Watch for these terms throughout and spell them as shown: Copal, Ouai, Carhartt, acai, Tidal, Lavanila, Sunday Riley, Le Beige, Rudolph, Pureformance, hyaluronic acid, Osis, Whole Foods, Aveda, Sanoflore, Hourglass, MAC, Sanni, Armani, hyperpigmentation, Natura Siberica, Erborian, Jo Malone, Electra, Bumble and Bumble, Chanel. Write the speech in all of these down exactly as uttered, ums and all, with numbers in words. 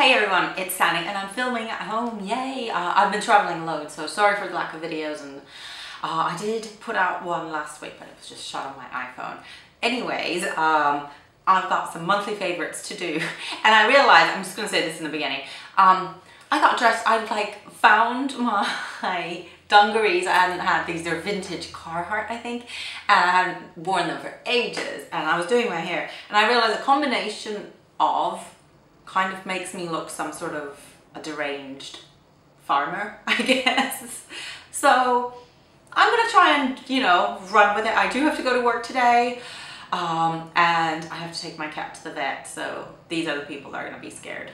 Hey everyone, it's Sanni and I'm filming at home, yay! Uh, I've been traveling a load, so sorry for the lack of videos, and uh, I did put out one last week, but it was just shot on my iPhone. Anyways, um, I've got some monthly favourites to do, and I realised, I'm just going to say this in the beginning, um, I got dressed, I like found my dungarees, I hadn't had these, they're vintage Carhartt I think, and I hadn't worn them for ages, and I was doing my hair, and I realised a combination of kind of makes me look some sort of a deranged farmer, I guess. So I'm gonna try and, you know, run with it. I do have to go to work today, um, and I have to take my cat to the vet, so these are the people that are gonna be scared.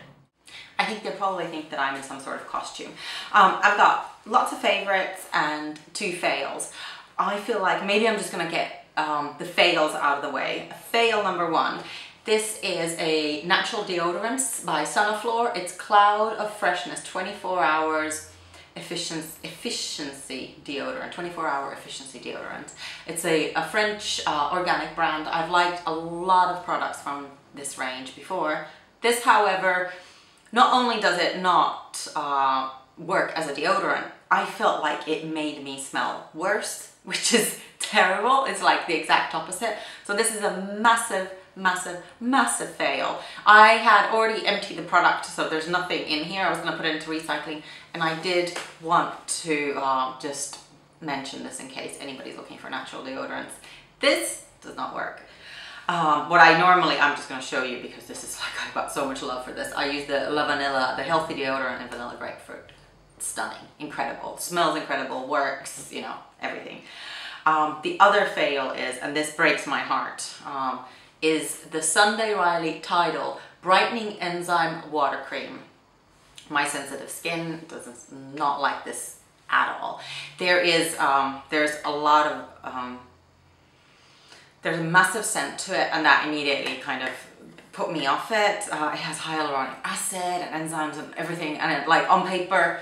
I think they probably think that I'm in some sort of costume. Um, I've got lots of favorites and two fails. I feel like maybe I'm just gonna get um, the fails out of the Ouai. Fail number one. This is a natural deodorant by Sanoflore. It's Cloud of Freshness, twenty-four hours efficiency, efficiency deodorant, twenty-four hour efficiency deodorant. It's a, a French uh, organic brand. I've liked a lot of products from this range before. This, however, not only does it not uh, work as a deodorant, I felt like it made me smell worse, which is terrible. It's like the exact opposite. So this is a massive massive massive fail. I had already emptied the product, so there's nothing in here. I was going to put it into recycling, and I did want to uh, just mention this in case anybody's looking for natural deodorants. This does not work. Um, what I normally, I'm just going to show you because this is like, I've got so much love for this. I use the Lavanila, the healthy deodorant in vanilla grapefruit. Stunning, incredible, smells incredible, works, you know, everything. Um, the other fail is, and this breaks my heart, um, is the Sunday Riley Tidal Brightening Enzyme Water Cream. My sensitive skin does not like this at all. There is, um, there's a lot of, um, there's a massive scent to it, and that immediately kind of put me off it. Uh, it has hyaluronic acid and enzymes and everything, and it, like on paper,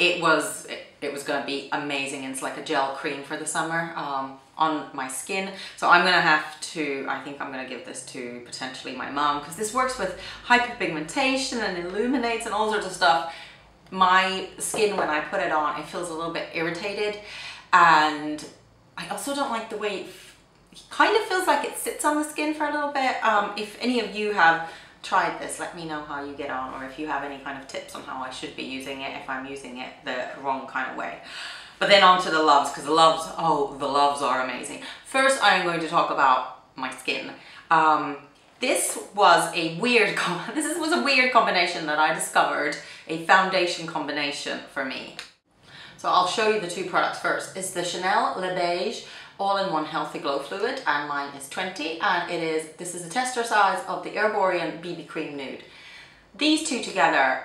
it was, it, it was gonna be amazing. It's like a gel cream for the summer. Um, on my skin, so I'm gonna have to, I think I'm gonna give this to potentially my mom, because this works with hyperpigmentation and illuminates and all sorts of stuff. My skin, when I put it on, it feels a little bit irritated, and I also don't like the Ouai it, it kind of feels like it sits on the skin for a little bit. Um, if any of you have tried this, let me know how you get on, or if you have any kind of tips on how I should be using it, if I'm using it the wrong kind of Ouai. But then on to the loves, because the loves, oh, the loves are amazing. First, I'm going to talk about my skin. Um, this was a weird, com this was a weird combination that I discovered, a foundation combination for me. So I'll show you the two products first. It's the Chanel Le Beige All-in-One Healthy Glow Fluid, and mine is twenty, and it is, this is a tester size of the Erborian B B Cream Nude. These two together,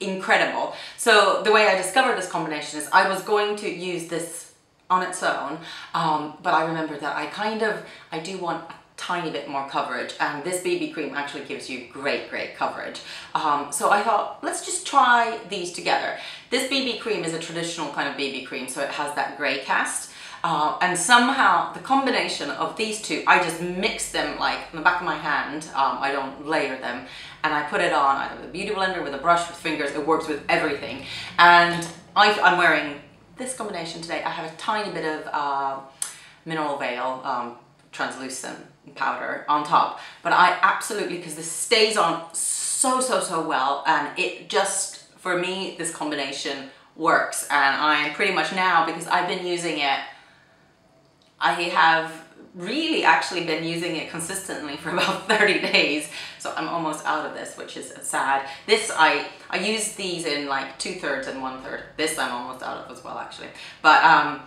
incredible. So the Ouai I discovered this combination is I was going to use this on its own, um, but I remembered that I kind of, I do want a tiny bit more coverage, and this B B cream actually gives you great, great coverage. Um, so I thought, let's just try these together. This B B cream is a traditional kind of B B cream, so it has that grey cast. Uh, and somehow the combination of these two, I just mix them like in the back of my hand, um, I don't layer them, and I put it on either with a beauty blender, with a brush, with fingers, it works with everything. And I, I'm wearing this combination today. I have a tiny bit of uh, mineral veil, um, translucent powder on top, but I absolutely, because this stays on so, so, so well, and it just, for me, this combination works. And I'm pretty much now, because I've been using it, I have really actually been using it consistently for about thirty days, so I'm almost out of this, which is sad. This, I I use these in like two thirds and one third. This I'm almost out of as well, actually. But um,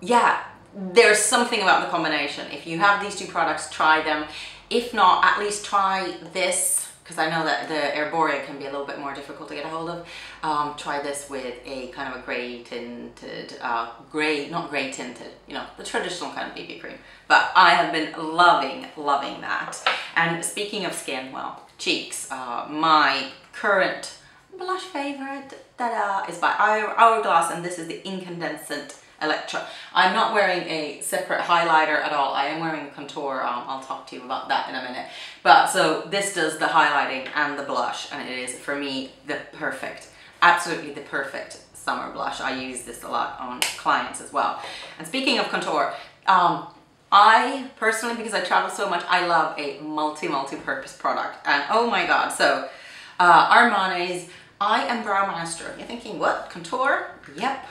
yeah, there's something about the combination. If you have these two products, try them. If not, at least try this, because I know that the Erborea can be a little bit more difficult to get a hold of. Um, try this with a kind of a grey tinted, uh, grey, not grey tinted, you know, the traditional kind of B B cream. But I have been loving, loving that. And speaking of skin, well, cheeks. Uh, my current blush favourite, ta-da, is by Hourglass, and this is the Incandescent Electra. I'm not wearing a separate highlighter at all. I am wearing a contour. Um, I'll talk to you about that in a minute. But so this does the highlighting and the blush, and it is for me the perfect, absolutely the perfect summer blush. I use this a lot on clients as well. And speaking of contour, um, I personally, because I travel so much, I love a multi, multi-purpose product. And oh my God, so uh, Armani's I Am Brow Master. You're thinking, what, contour? Yep.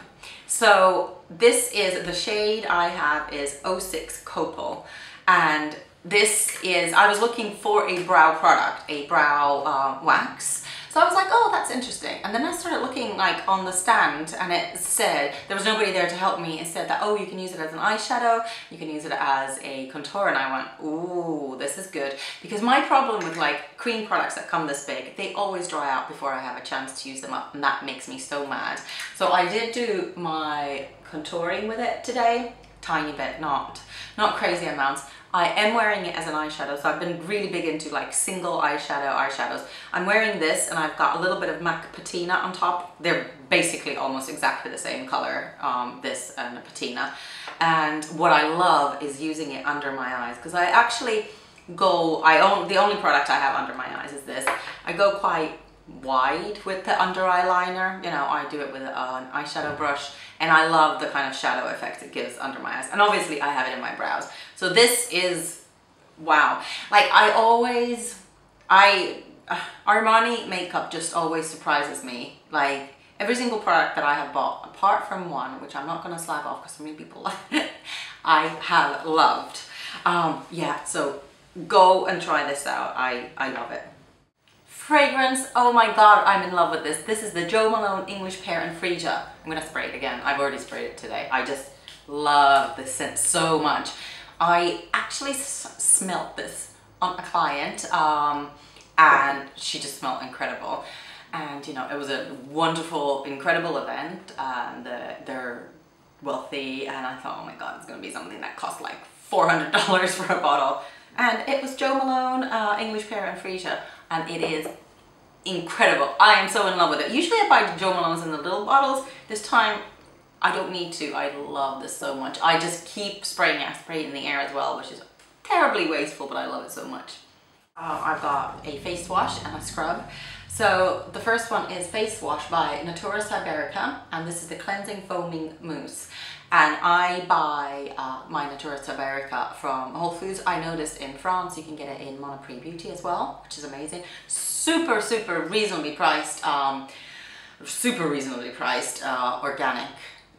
So this is, the shade I have is oh six Copal. And this is, I was looking for a brow product, a brow uh, wax. So I was like, oh, that's interesting. And then I started looking like on the stand, and it said, there was nobody there to help me. It said that, oh, you can use it as an eyeshadow, you can use it as a contour. And I went, ooh, this is good. Because my problem with like cream products that come this big, they always dry out before I have a chance to use them up. And that makes me so mad. So I did do my contouring with it today. Tiny bit, not, not crazy amounts. I am wearing it as an eyeshadow, so I've been really big into like single eyeshadow eyeshadows. I'm wearing this, and I've got a little bit of MAC Patina on top. They're basically almost exactly the same color, um, this and the Patina. And what I love is using it under my eyes, because I actually go, I own, the only product I have under my eyes is this. I go quite wide with the under eye liner. You know, I do it with uh, an eyeshadow brush, and I love the kind of shadow effect it gives under my eyes. And obviously I have it in my brows. So this is, wow. Like I always, I, uh, Armani makeup just always surprises me. Like every single product that I have bought, apart from one, which I'm not gonna slap off because so many people love it, I have loved. Um, yeah, so go and try this out. I, I love it. Fragrance, oh my God, I'm in love with this. This is the Jo Malone English Pear and Freesia. I'm gonna spray it again. I've already sprayed it today. I just love this scent so much. I actually s smelled this on a client, um, and she just smelled incredible. And you know, it was a wonderful, incredible event, and uh, they're wealthy, and I thought, oh my God, it's gonna be something that costs like four hundred dollars for a bottle. And it was Jo Malone uh, English Pear and Freesia, and it is incredible. I am so in love with it. Usually I buy Jo Malone's in the little bottles. This time, I don't need to. I love this so much. I just keep spraying it. I spray it in the air as well, which is terribly wasteful, but I love it so much. Uh, I've got a face wash and a scrub. So the first one is Face Wash by Natura Siberica, and this is the Cleansing Foaming Mousse. And I buy uh, my Natura Siberica from Whole Foods. I noticed in France you can get it in Monoprix Beauty as well, which is amazing. Super, super reasonably priced, um, super reasonably priced uh, organic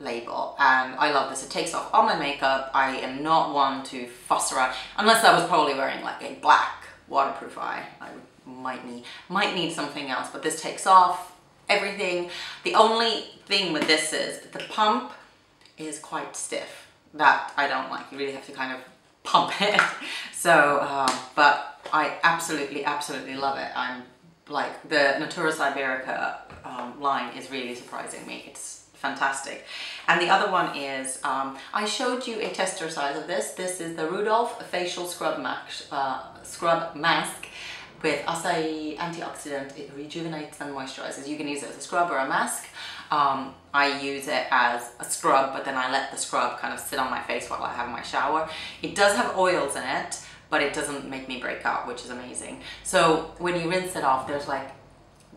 label, and I love this. It takes off all my makeup. I am not one to fuss around, unless I was probably wearing like a black waterproof eye. I might need, might need something else, but this takes off everything. The only thing with this is the pump is quite stiff. That I don't like. You really have to kind of pump it. So, um, but I absolutely, absolutely love it. I'm like, the Natura Siberica um, line is really surprising me. It's fantastic. And the other one is, um, I showed you a tester size of this. This is the Rudolph Facial Scrub Mask, uh, Scrub Mask with acai antioxidant. It rejuvenates and moisturizes. You can use it as a scrub or a mask. Um, I use it as a scrub, but then I let the scrub kind of sit on my face while I have my shower. It does have oils in it, but it doesn't make me break out, which is amazing. So when you rinse it off, there's like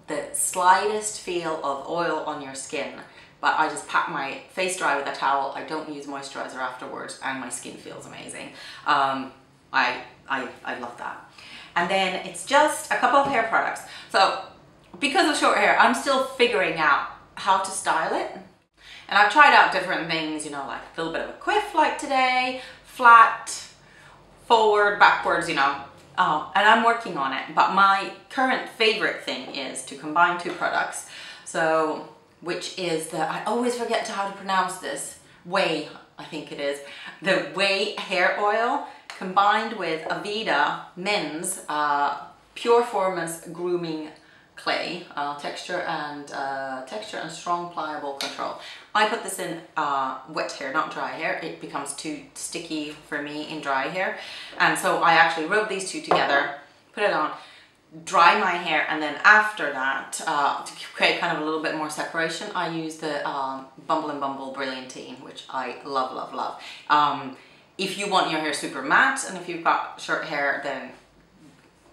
the slightest feel of oil on your skin, but I just pat my face dry with a towel. I don't use moisturizer afterwards, and my skin feels amazing. Um, I, I, I love that. And then it's just a couple of hair products. So because of short hair, I'm still figuring out how to style it. And I've tried out different things, you know, like a little bit of a quiff like today, flat, forward, backwards, you know, um, and I'm working on it. But my current favorite thing is to combine two products. So, which is the, I always forget how to pronounce this, Ouai, I think it is, the Ouai hair oil combined with Aveda Men's uh, Pureformance Grooming Clay uh, texture and uh, texture and strong pliable control. I put this in uh, wet hair, not dry hair. It becomes too sticky for me in dry hair, and so I actually rubbed these two together, put it on. dry my hair, and then after that, uh, to create kind of a little bit more separation, I use the um, Bumble and Bumble Brilliantine, which I love, love, love. Um, if you want your hair super matte, and if you've got short hair, then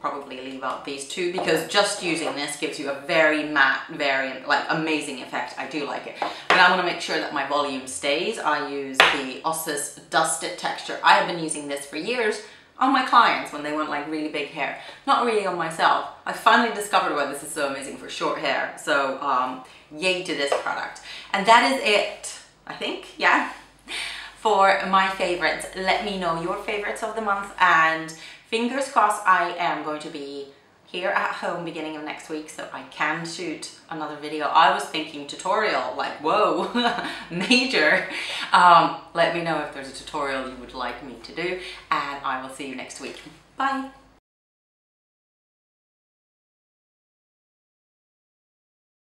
probably leave out these two, because just using this gives you a very matte variant, like amazing effect. I do like it, but I want to make sure that my volume stays. I use the Osis Dust It texture. I have been using this for years on my clients when they want like really big hair, not really on myself. I finally discovered why this is so amazing for short hair, so um, yay to this product. And that is it, I think, yeah, for my favorites. Let me know your favorites of the month, and fingers crossed I am going to be here at home beginning of next week so I can shoot another video. I was thinking tutorial, like whoa, major. Um, let me know if there's a tutorial you would like me to do, and I will see you next week. Bye.